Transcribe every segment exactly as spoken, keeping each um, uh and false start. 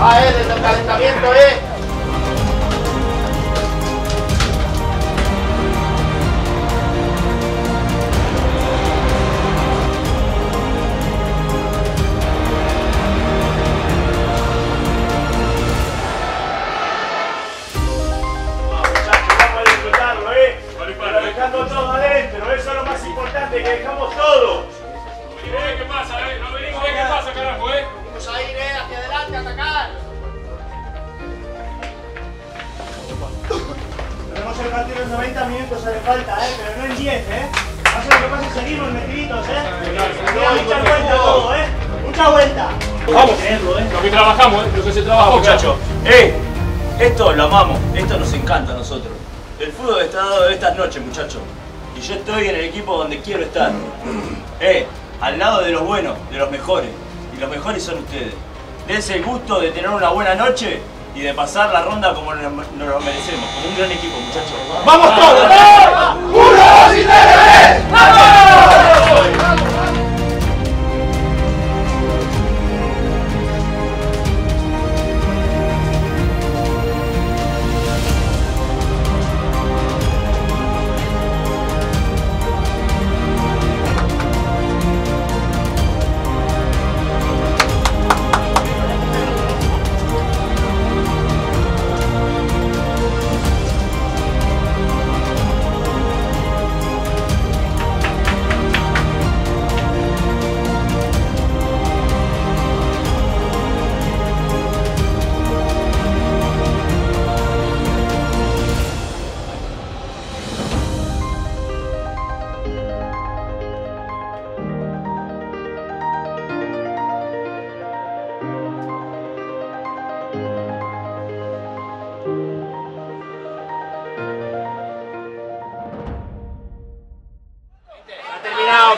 Ah, eh, desde el calentamiento, eh. Muchachos, y yo estoy en el equipo donde quiero estar, eh, al lado de los buenos, de los mejores, y los mejores son ustedes. Dense el gusto de tener una buena noche y de pasar la ronda como nos, nos lo merecemos, como un gran equipo, muchachos. ¡Vamos todos! ¡Uno, dos y tres! ¡Vamos!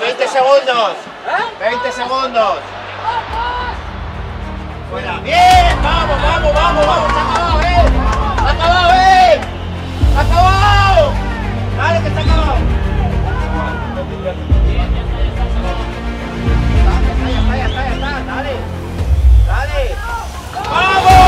veinte segundos. veinte segundos. Fuera. Bien, vamos, vamos, vamos, vamos. Está acabado, eh. Está acabado, eh. Está acabado. Dale que está acabado. Está, ya está, ya está. Dale. Dale. ¡Vamos! ¡Vamos!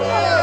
¡Vamos!